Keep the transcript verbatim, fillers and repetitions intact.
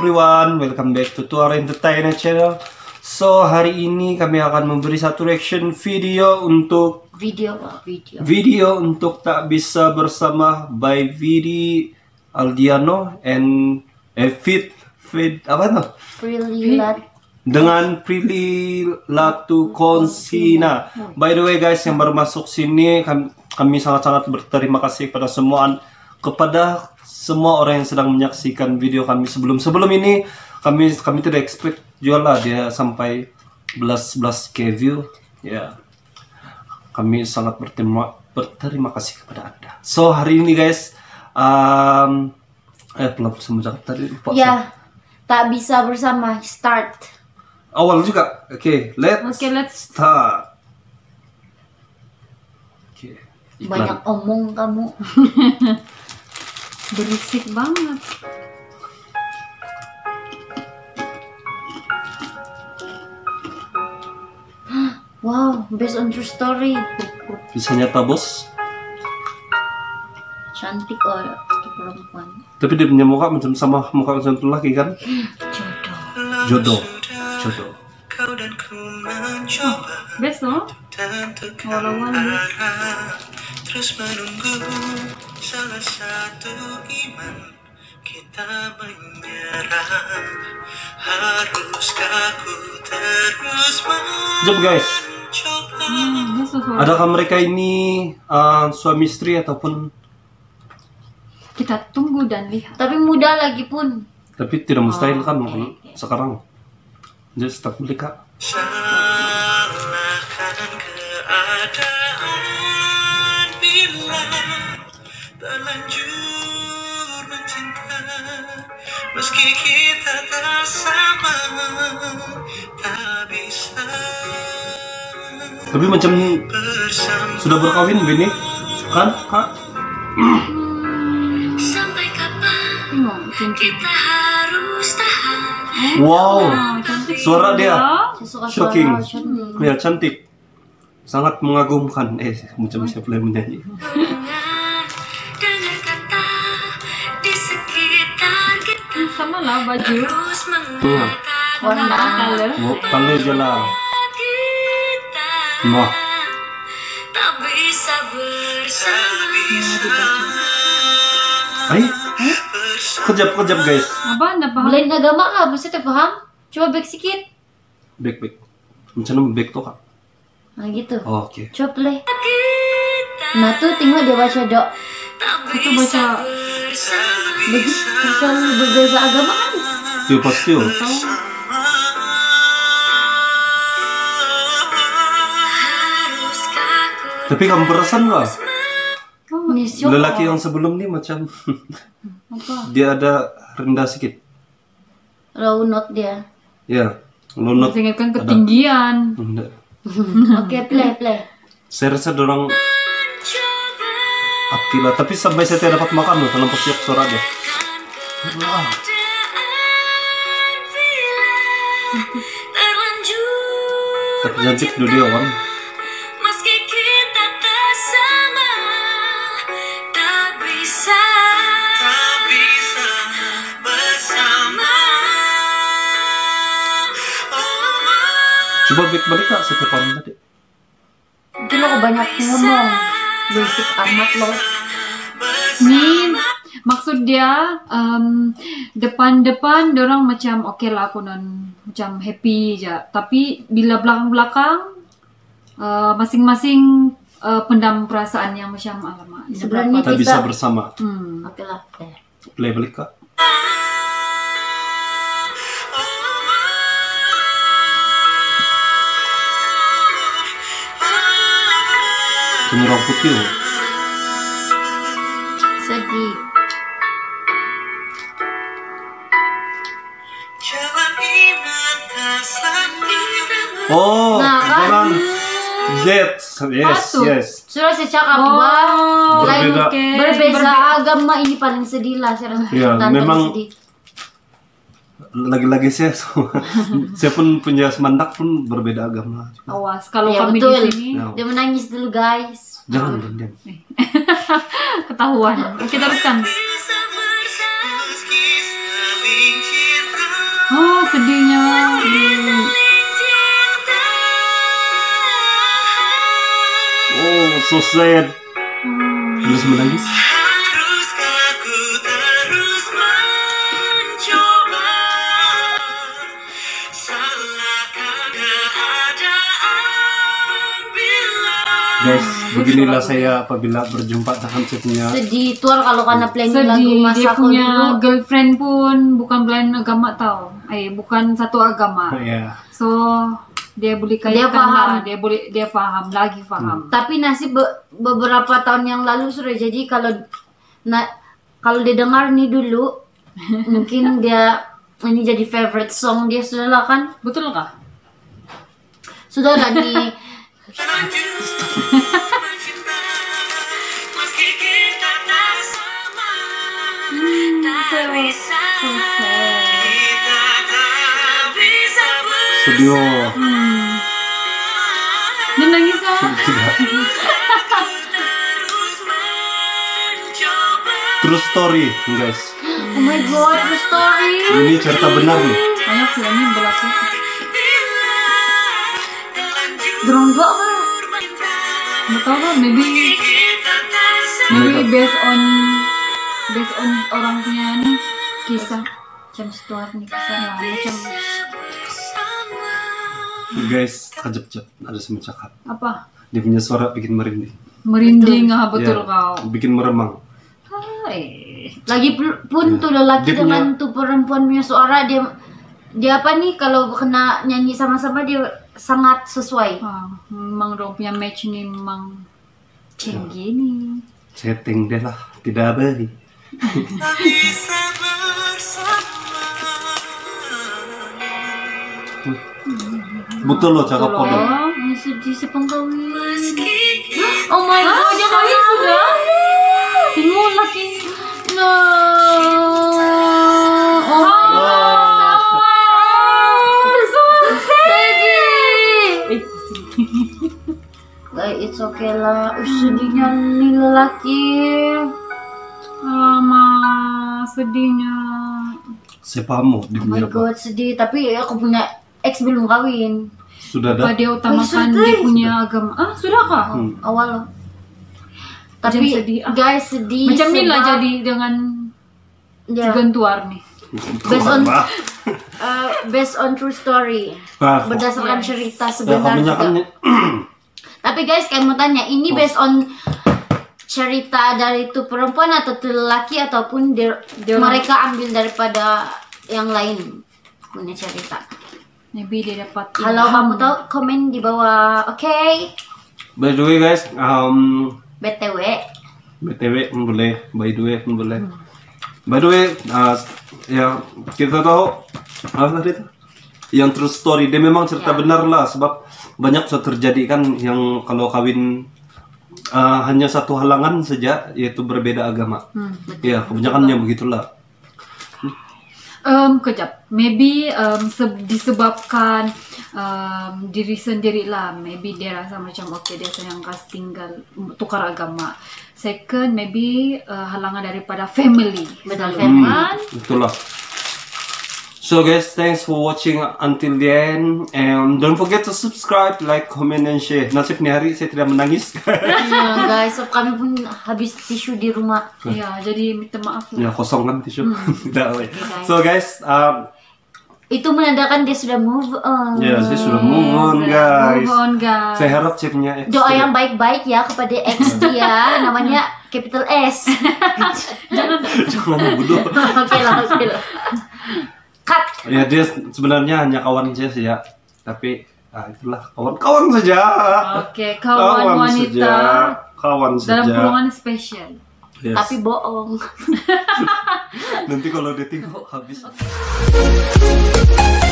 everyone, welcome back to Tuar Entertainment channel. So hari ini kami akan memberi satu reaction video untuk video video video untuk tak bisa bersama by Vidi Aldiano and Fit Fit apa tuh? Prilly dengan Prilly Latuconsina. By the way guys, yang baru masuk sini, kami, kami sangat-sangat berterima kasih kepada semua kepada semua orang yang sedang menyaksikan video kami sebelum sebelum ini. Kami kami tidak expect jualah dia sampai sebelas sebelas k view ya. Yeah. Kami sangat berterima berterima kasih kepada Anda. So hari ini guys, um, eh pelopor semuanya tadi lupa ya, tak bisa bersama start awal juga. Oke, okay, let's okay, let's start. Iklan. Banyak omong kamu. Berisik banget. Wow, based on true story. Bisa nyata bos. Cantik orang itu perempuan. Tapi dia punya muka macam sama muka macam laki kan? Jodoh. Jodoh. Jodoh. Kau dan ku mencoba. Best no? Orang-orang terus menunggu salah satu iman kita menyerah. Haruskah ku terus mencoba? Guys, hmm, adakah mereka ini uh, suami istri ataupun? Kita tunggu dan lihat. Tapi muda lagi pun. Tapi tidak mustahil kan, oh, okay, okay. Sekarang jadi tak boleh kak. Salahkan keadaan. Berlanjut mencinta meski kita bersama tak bisa. Tapi macam sudah berkawin Bini kan kak? Sampai kapan kita harus tahan? Wow, suara dia shocking, ya cantik, sangat mengagumkan. Eh macam siapa yang menyanyi? Sama lah baju. Tuh. Warna color. Color je lah. Wah. Tak bisa bersama. Eh? Kejap kejap guys. Apa? Nggak paham. Lain agama lah, mesti terfaham. Coba back sikit. Back back. Macam mana back tu kak? Nah gitu. Oh, okay. Coba play. Nah tu tengok dia baca dok. Itu baca. Begitu bisa berbeza agama kan? Tuh pasti oh. Tapi kamu perasan lah. Oh, lelaki yang sebelum ni macam dia ada rendah sikit. Low note dia. Ya, yeah, low note. Ingatkan ketinggian. Oke, okay, play play. Saya rasa dorang Akila, tapi sampai saya tidak dapat makan loh dalam persiap suara dia. Wah. Terjanjik dulu dia kan. Meski kita tak sama, tak bisa, tak bisa bersama. Coba balik kak setepan tadi. Itu lo banyak ngomong. Basic amat loh. Nih maksud dia depan-depan um, dorang macam oke okay lah aku non macam happy aja. Tapi bila belakang-belakang masing-masing -belakang, uh, uh, pendam perasaan yang macam alamak. Sebenarnya kita bisa bersama. Hmm. Oke okay lah. Play balik kak. Cenderung putih. Sedih. Oh, jalan jets, yes, yes. Sudah saya cakap bahwa berbeza agama ini paling sedih lah. Ya, memang. Lagi-lagi saya, saya pun punya semandak pun berbeda agama. Awas kalau ya, kami betul di sini. No. Dia menangis dulu guys. Jangan dong dia. Ketahuan. Kita teruskan. sedihnya di... Oh, so sad. Hmm. Terus menangis. Guys, beginilah saya apabila berjumpa dengan punya. Sedih Tuar kalau karena plan lagu masa dia punya dulu. Girlfriend pun bukan plan agama tau. Eh, bukan satu agama. Oh, yeah. So dia boleh kaitkan dia paham. Lah. Dia boleh dia paham lagi paham. Hmm. Tapi nasib be beberapa tahun yang lalu sudah jadi kalau nah, kalau dia dengar nih dulu mungkin dia ini jadi favorite song dia sudah lah kan? Betul kah? Sudah lagi. Sedih. Hmm. Dia nangis ah. True story, guys. Oh my god, true story. Ini cerita benar nih. Banyak filmnya berlaku. Drambox kan? Nggak tahu kan? Maybe maybe based on based on orang punya nih kisah. Macam Tuar nih kisah lah macam. Guys, kejap-kejap ada semua cakap. Apa? Dia punya suara bikin merinding. Merinding ah betul, betul ya, kau. Bikin meremang. Hai. Lagi pun ya. Tuh lelaki dia dengan punya... tuh perempuan punya suara dia dia apa nih kalau kena nyanyi sama-sama dia sangat sesuai. Ah, memang dong punya match nih memang cenggi nih. Setting deh lah, tidak beri. Betul loh cakap podo. Sedih sepengkawin. Oh my god, dia kawin sudah. Bingung lagi. No. Oh my god. So sedih. Guys, it's okay lah. Sedihnya nih lelaki. Lama sedihnya. Saya paham. Oh my god, sedih. Tapi aku punya ex belum kawin. Sudah ada. Dia utamakan dia punya agama. Ah, sudah kah? Hmm. Awal loh. Tapi sedih, ah. Guys sedih. Macam ini lah jadi dengan yeah. Gentuar nih. Based on uh, based on true story. Bah. Berdasarkan yes. cerita sebenarnya. Ya, tapi guys, kayak mau tanya, ini based on cerita dari itu perempuan atau lelaki ataupun mereka ambil daripada yang lain punya cerita. Maybe dia dapat. Kalau kamu tahu komen di bawah, oke. Okay. By the way guys, um, btw, btw boleh, by the way boleh. Hmm. By the way, uh, ya kita tahu, apa tadi itu? Yang true story, dia memang cerita ya. Benar lah, sebab banyak sudah terjadi kan yang kalau kawin uh, hanya satu halangan saja, yaitu berbeda agama. Hmm, betul, ya kebanyakannya betul. Begitulah. Um, kejap, maybe um, disebabkan um, diri sendiri lah. Maybe dia rasa macam okay, dia sayang kas tinggal tukar agama. Second, maybe uh, halangan daripada family. Betul, family. Betul lah. So guys, thanks for watching until the end. And don't forget to subscribe, like, comment, and share. Nasib nih hari saya tidak menangis. Iya guys, so kami pun habis tisu di rumah. Iya, jadi minta maaf. Ya kosong kan tisu. Hmm. So guys, um, itu menandakan dia sudah move on. Ya, yeah, saya sudah move on guys. Move on guys. Saya harap saya punya ex. Doa yang baik-baik ya kepada ex dia. Namanya capital S. Jangan. Jangan bodoh. Oke lah, oke lah. Cut. Ya dia sebenarnya hanya kawan saja sih ya, tapi nah itulah kawan-kawan saja. Oke, okay, kawan, kawan wanita, saja. Kawan saja. Dalam kurungan spesial, yes. Tapi bohong. Nanti kalau dating habis. Okay.